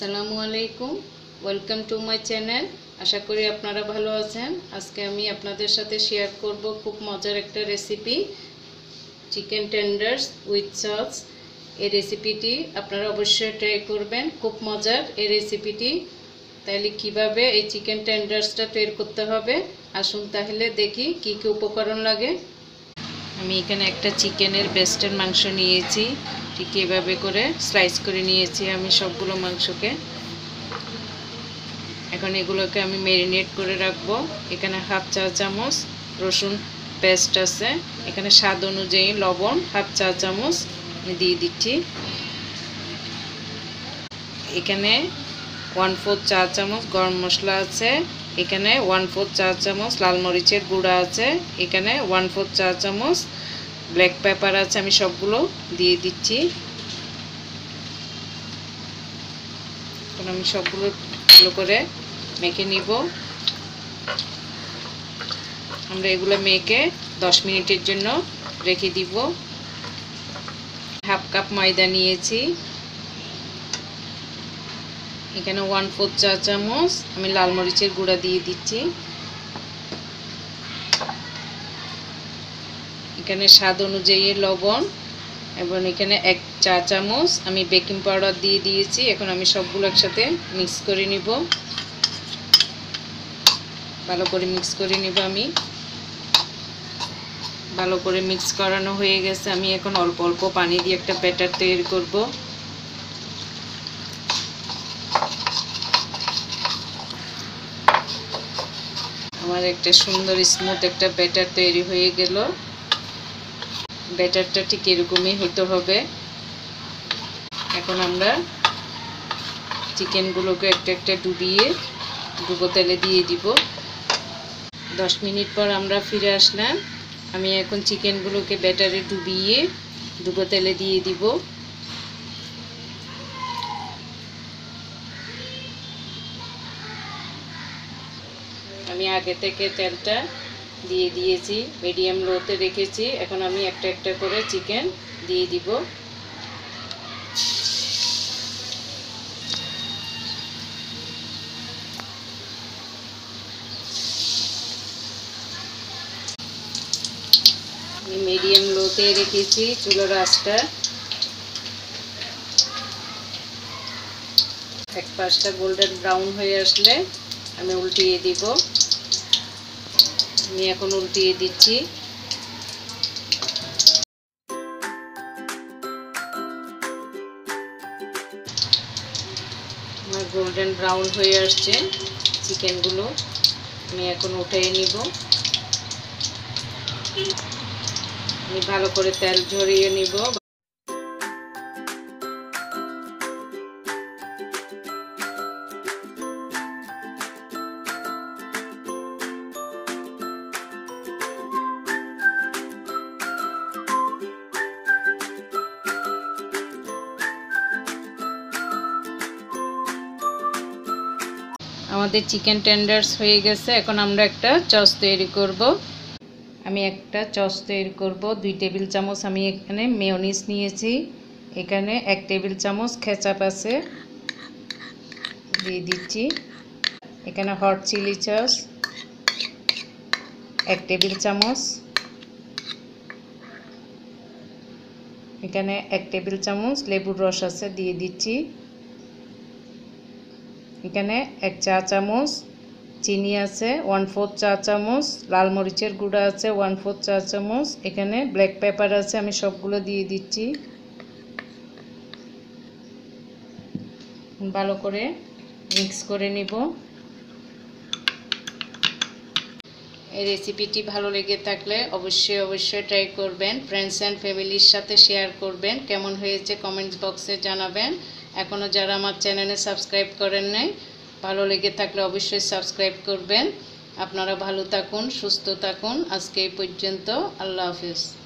আসসালামু আলাইকুম welcome to my channel. আশা করি আপনারা ভালো আছেন। আজকে আমি আপনাদের সাথে শেয়ার করব খুব মজার একটা recipe, chicken tenders with sauce. এই রেসিপিটি আপনারা অবশ্যই ট্রাই করবেন, খুব মজার এই রেসিপিটি। তাহলে কিভাবে এই চিকেন টেন্ডার্সটা তৈরি করতে হবে আসুন তাহলে দেখি কি কি উপকরণ লাগে। আমি এখানে একটা চিকেনের ব্রেস্টের মাংস নিয়েছি, ঠিক এভাবে করে স্লাইস করে নিয়েছি আমি সবগুলো মাংসকে। এখন এগুলোকে আমি ম্যারিনেট করে রাখবো। এখানে হাফ চা চামচ রসুন পেস্ট আছে, এখানে স্বাদ অনুযায়ী লবণ হাফ চা চামচ দিয়ে দিচ্ছি। এখানে 1/4 চা চামচ গরম মশলা আছে, এখানে 1/4 চা চামচ লাল মরিচের গুঁড়া আছে, এখানে 1/4 চা চামচ ব্ল্যাক পেপার আছে, আমি সবগুলো দিয়ে দিচ্ছি। এখন আমি সবগুলো ভালো করে মেখে নিব। আমরা এগুলো মেখে 10 মিনিটের জন্য রেখে দিব। হাফ কাপ ময়দা নিয়েছি, এখানে 1/4 চা চামচ আমি লাল মরিচের গুঁড়া দিয়ে দিচ্ছি, এখানে স্বাদ অনুযায়ী লবণ, এবং এখানে 1 চা চামচ আমি বেকিং পাউডার দিয়ে দিয়েছি। এখন আমি সবগুলো একসাথে মিক্স করে নিব, ভালো করে মিক্স করে নিব। আমি ভালো করে মিক্স করানো হয়ে গেছে। আমি এখন অল্প অল্প পানি দিয়ে একটা ব্যাটার তৈরি করব। আমার একটা সুন্দর স্মুথ একটা ব্যাটার তৈরি হয়ে গেল। ব্যাটারটা ঠিক এরকমই হতে হবে। এখন আমরা চিকেনগুলোকে একটা একটা ডুবো তেলে দিয়ে দিব। 10 মিনিট পর আমরা ফিরে আসলাম। আমি এখন চিকেনগুলোকে ব্যাটারে ডুবিয়ে ডুবো তেলে দিয়ে দিব। আমি আগে থেকে তেলটা দিয়ে দিয়েছি, মিডিয়াম লোতে রেখেছি। এখন আমি একটা একটা করে চিকেন দিয়ে দিব। আমি মিডিয়াম লোতে রেখেছি চুলার আঁচটা। এক পাশটা গোল্ডেন ব্রাউন হয়ে আসলে আমি উল্টিয়ে দিব। আমি এখন উল্টিয়ে দিচ্ছি। আমার গোল্ডেন ব্রাউন হয়ে আসছে চিকেনগুলো, আমি এখন উঠিয়ে নিব। আমি ভালো করে তেল ঝরিয়ে নিব। আমাদের চিকেন টেন্ডার্স হয়ে গেছে। এখন আমরা একটা সস তৈরি করব। আমি একটা সস তৈরি করব। 2 টেবিল চামচ আমি এখানে মেয়োনিজ নিয়েছি, এখানে 1 টেবিল চামচ কেচাপ আছে দিয়ে দিচ্ছি, এখানে হট চিলি সস 1 টেবিল চামচ, এখানে 1 টেবিল চামচ লেবুর রস আছে দিয়ে দিচ্ছি, এখানে 1 চা চামচ চিনি আছে, 1/4 চা চামচ লাল মরিচের গুঁড়া আছে 1/4 চা চামচ, এখানে ব্ল্যাক পেপার আছে আমি সবগুলো দিয়ে দিচ্ছি। ভালো করে মিক্স করে নিব। এই রেসিপিটি ভালো লেগে থাকলে অবশ্যই ট্রাই করবেন, ফ্রেন্ডস অ্যান্ড ফ্যামিলির সাথে শেয়ার করবেন। কেমন হয়েছে কমেন্টস বক্সে জানাবেন। এখনও যারা আমার চ্যানেলে সাবস্ক্রাইব করেন নাই, ভালো লেগে থাকলে অবশ্যই সাবস্ক্রাইব করবেন। আপনারা ভালো থাকুন, সুস্থ থাকুন। আজকে এই পর্যন্ত। আল্লাহ হাফেজ।